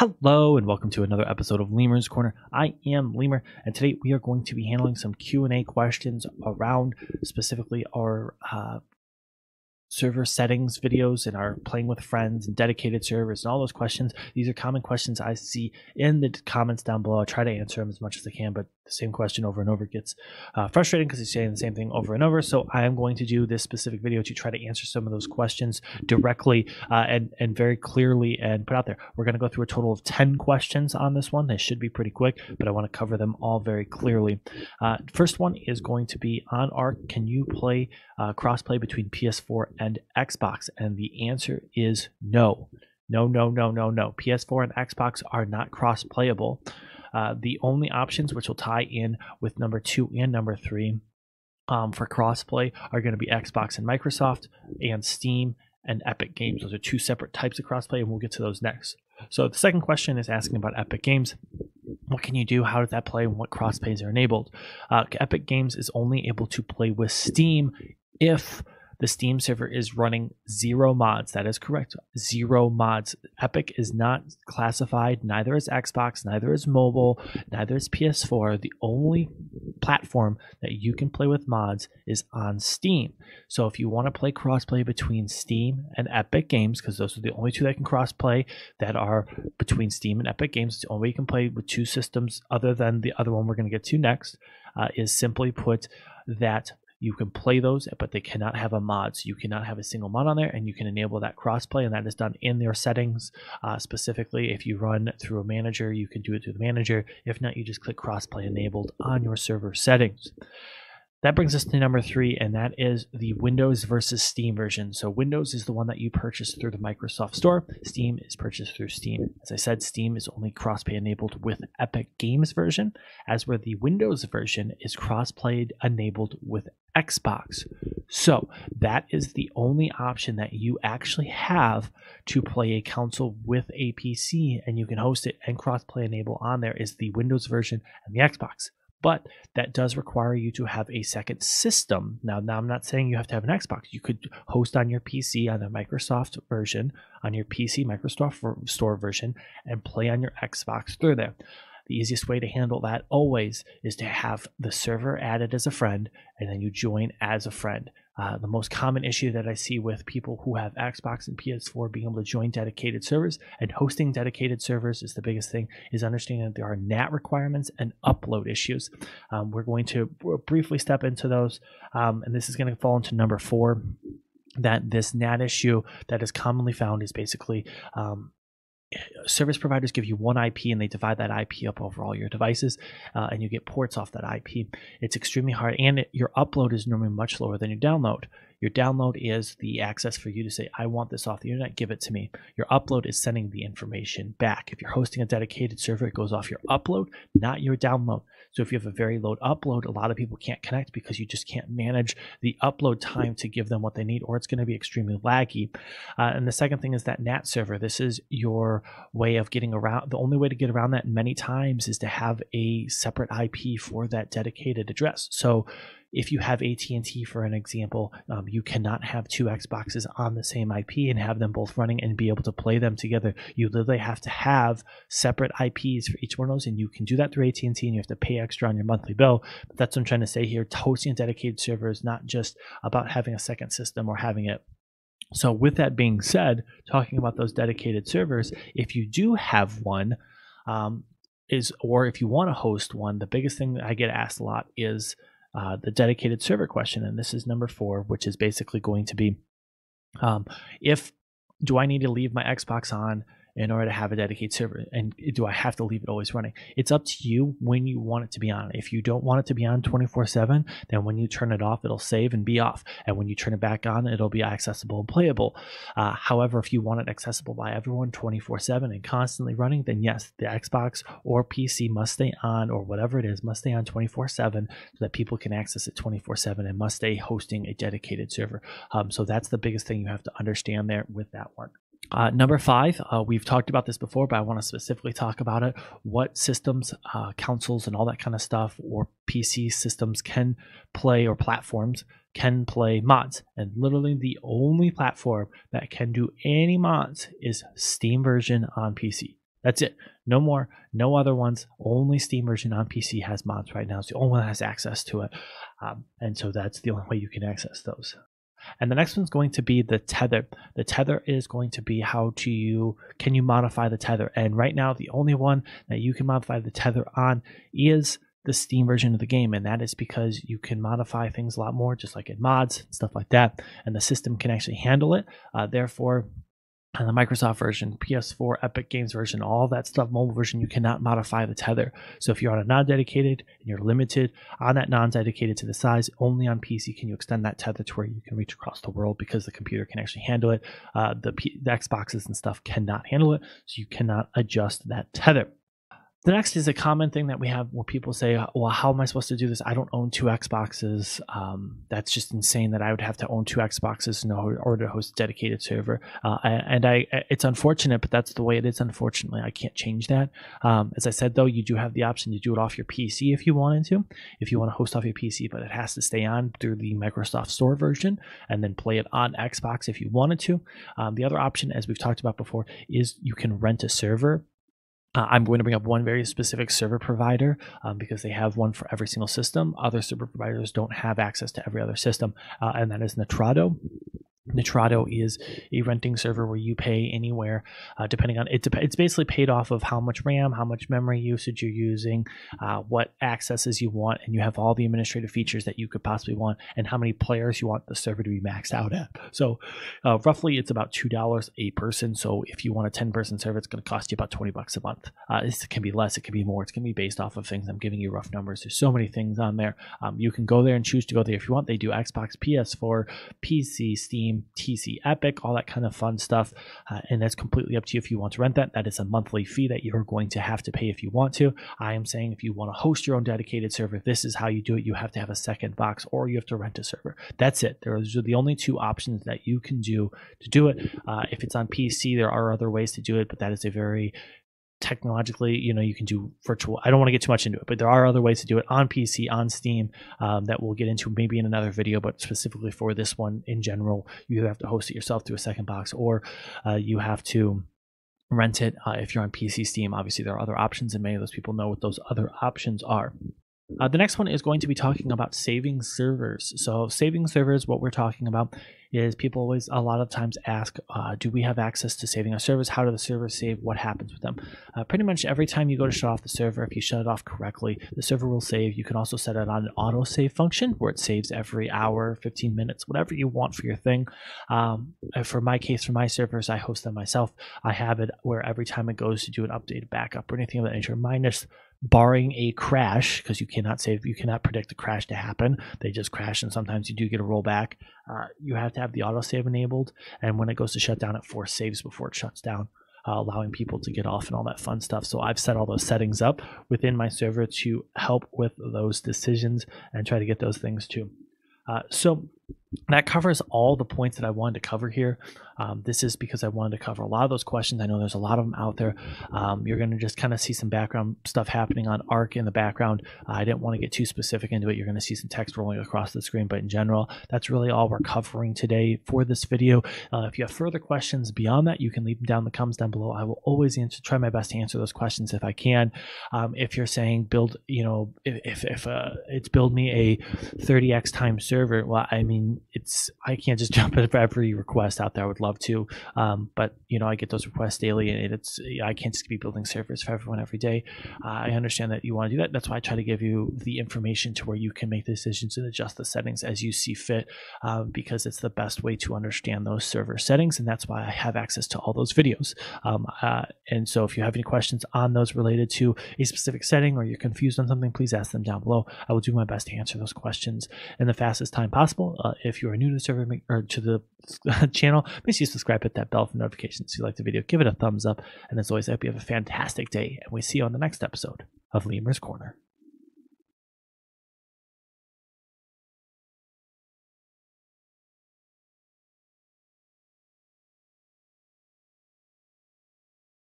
Hello and welcome to another episode of Lemur's Corner. I am Lemur, and today we are going to be handling some Q&A questions around specifically our server settings videos and our playing with friends and dedicated servers and all those questions. These are common questions I see in the comments down below. I try to answer them as much as I can, but the same question over and over gets frustrating because it's saying the same thing over and over. So I am going to do this specific video to try to answer some of those questions directly and very clearly and put out there. We're going to go through a total of 10 questions on this one. They should be pretty quick, but I want to cover them all very clearly. First one is going to be on Ark. Can you play crossplay between PS4 and Xbox? And the answer is no. No, no, no, no, no. PS4 and Xbox are not cross-playable. The only options, which will tie in with number 2 and number 3 for cross-play, are going to be Xbox and Microsoft and Steam and Epic Games. Those are two separate types of cross-play, and we'll get to those next. So the second question is asking about Epic Games. What can you do? How does that play? And what crossplays are enabled? Epic Games is only able to play with Steam if the Steam server is running 0 mods. That is correct. 0 mods. Epic is not classified. Neither is Xbox. Neither is mobile. Neither is PS4. The only platform that you can play with mods is on Steam. So if you want to play crossplay between Steam and Epic Games, because those are the only two that can crossplay that are between Steam and Epic Games, it's the only way you can play with two systems other than the other one we're going to get to next, is simply put that you can play those, but they cannot have a mod. So you cannot have a single mod on there, and you can enable that crossplay, and that is done in their settings. Specifically, if you run through a manager, you can do it through the manager. If not, you just click crossplay enabled on your server settings. That brings us to number 3, and that is the Windows versus Steam version. So Windows is the one that you purchase through the Microsoft Store. Steam is purchased through Steam. As I said, Steam is only crossplay enabled with Epic Games version, as where the Windows version is crossplay enabled with Xbox. So that is the only option that you actually have to play a console with a PC, and you can host it and crossplay enable on there is the Windows version and the Xbox. But that does require you to have a second system. Now I'm not saying you have to have an Xbox. You could host on your PC on the Microsoft version, on your PC Microsoft Store version, and play on your Xbox through there. The easiest way to handle that always is to have the server added as a friend, and then you join as a friend. The most common issue that I see with people who have Xbox and PS4 being able to join dedicated servers and hosting dedicated servers is the biggest thing, is understanding that there are NAT requirements and upload issues. We're going to briefly step into those, and this is going to fall into number 4, that this NAT issue that is commonly found is basically service providers give you one IP and they divide that IP up over all your devices, and you get ports off that IP. It's extremely hard, and your upload is normally much lower than your download. Your download is the access for you to say, I want this off the internet, give it to me. Your upload is sending the information back. If you're hosting a dedicated server, it goes off your upload, not your download. So if you have a very low upload, a lot of people can't connect because you just can't manage the upload time to give them what they need, or it's going to be extremely laggy. And the second thing is that NAT server. This is your way of getting around. The only way to get around that many times is to have a separate IP for that dedicated address. So if you have AT&T, for an example, you cannot have two Xboxes on the same IP and have them both running and be able to play them together. You literally have to have separate IPs for each one of those, and you can do that through AT&T, and you have to pay extra on your monthly bill. But that's what I'm trying to say here. Hosting a dedicated server is not just about having a second system or having it. So with that being said, talking about those dedicated servers, if you do have one, or if you want to host one, the biggest thing that I get asked a lot is the dedicated server question, and this is number 4, which is basically going to be, do I need to leave my Xbox on in order to have a dedicated server, and do I have to leave it always running? It's up to you when you want it to be on. If you don't want it to be on 24/7, then when you turn it off, it'll save and be off, and when you turn it back on, it'll be accessible and playable. However, if you want it accessible by everyone 24/7 and constantly running, then yes, the Xbox or PC must stay on, or whatever it is, must stay on 24/7 so that people can access it 24/7 and must stay hosting a dedicated server. So that's the biggest thing you have to understand there with that one. Number 5, we've talked about this before, but I want to specifically talk about it. What systems, consoles, and all that kind of stuff, or PC systems can play, or platforms can play mods? And literally the only platform that can do any mods is Steam version on PC. That's it. No more. No other ones. Only Steam version on PC has mods right now. It's the only one that has access to it. And so that's the only way you can access those. And the next one's going to be the tether. The tether is going to be how do you, can you modify the tether? And right now, the only one that you can modify the tether on is the Steam version of the game. And that is because you can modify things a lot more, just like in mods and stuff like that. And the system can actually handle it. Therefore, and the Microsoft version, PS4, Epic Games version, all that stuff, mobile version, you cannot modify the tether. So if you're on a non-dedicated and you're limited on that non-dedicated to the size, only on PC can you extend that tether to where you can reach across the world because the computer can actually handle it. The Xboxes and stuff cannot handle it, so you cannot adjust that tether. The next is a common thing that we have where people say, well, how am I supposed to do this? I don't own two Xboxes. That's just insane that I would have to own two Xboxes in order to host a dedicated server. It's unfortunate, but that's the way it is, unfortunately. I can't change that. As I said, though, you do have the option to do it off your PC if you wanted to, if you want to host off your PC, but it has to stay on through the Microsoft Store version and then play it on Xbox if you wanted to. The other option, as we've talked about before, is you can rent a server. I'm going to bring up one very specific server provider because they have one for every single system. Other server providers don't have access to every other system, and that is Nitrado. Nitrado is a renting server where you pay anywhere, depending on it's basically paid off of how much RAM, how much memory usage you're using, what accesses you want, and you have all the administrative features that you could possibly want, and how many players you want the server to be maxed out at. So roughly it's about $2 a person. So if you want a 10-person server, it's going to cost you about $20 a month. It can be less, it can be more. It's going to be based off of things. I'm giving you rough numbers. There's so many things on there. You can go there and choose to go there if you want. They do Xbox, PS4, PC, Steam, TC, Epic, all that kind of fun stuff, and that's completely up to you if you want to rent that. That is a monthly fee that you're going to have to pay if you want to. I am saying if you want to host your own dedicated server, this is how you do it. You have to have a second box, or you have to rent a server. That's it. Those are the only two options that you can do to do it. If it's on PC, there are other ways to do it, but that is a very technologically, you can do virtual. I don't want to get too much into it, but there are other ways to do it on PC, on Steam, that we'll get into maybe in another video, but specifically for this one in general, you have to host it yourself through a second box, or you have to rent it. If you're on PC, Steam, obviously there are other options, and many of those people know what those other options are. The next one is going to be talking about saving servers. So saving servers, what we're talking about is people always a lot of times ask, do we have access to saving our servers? How do the servers save? What happens with them? Pretty much every time you go to shut off the server, if you shut it off correctly, the server will save. You can also set it on an auto save function where it saves every hour, 15 minutes, whatever you want for your thing. For my case, for my servers, I host them myself. I have it where every time it goes to do an update, backup, or anything of that nature, minus barring a crash, because you cannot predict a crash to happen. They just crash, and sometimes you do get a rollback. You have to have the autosave enabled, and when it goes to shut down, it force saves before it shuts down, allowing people to get off and all that fun stuff. So I've set all those settings up within my server to help with those decisions and try to get those things too. So that covers all the points that I wanted to cover here. This is because I wanted to cover a lot of those questions. I know there's a lot of them out there. You're going to just kind of see some background stuff happening on Ark in the background. I didn't want to get too specific into it. You're going to see some text rolling across the screen, but in general, that's really all we're covering today for this video. If you have further questions beyond that, you can leave them down in the comments down below. I will always try my best to answer those questions if I can. If you're saying build, it's build me a 30x time server, well, I mean, I can't just jump at every request out there. I would love to, but I get those requests daily, and I can't just be building servers for everyone every day. I understand that you want to do that. That's why I try to give you the information to where you can make decisions and adjust the settings as you see fit, because it's the best way to understand those server settings, and that's why I have access to all those videos. And so if you have any questions on those related to a specific setting, or you're confused on something, please ask them down below. I will do my best to answer those questions in the fastest time possible. If you are new to the server or to the channel, make sure you subscribe, hit that bell for notifications. If you like the video, give it a thumbs up. And as always, I hope you have a fantastic day, and we see you on the next episode of Lemur's Corner.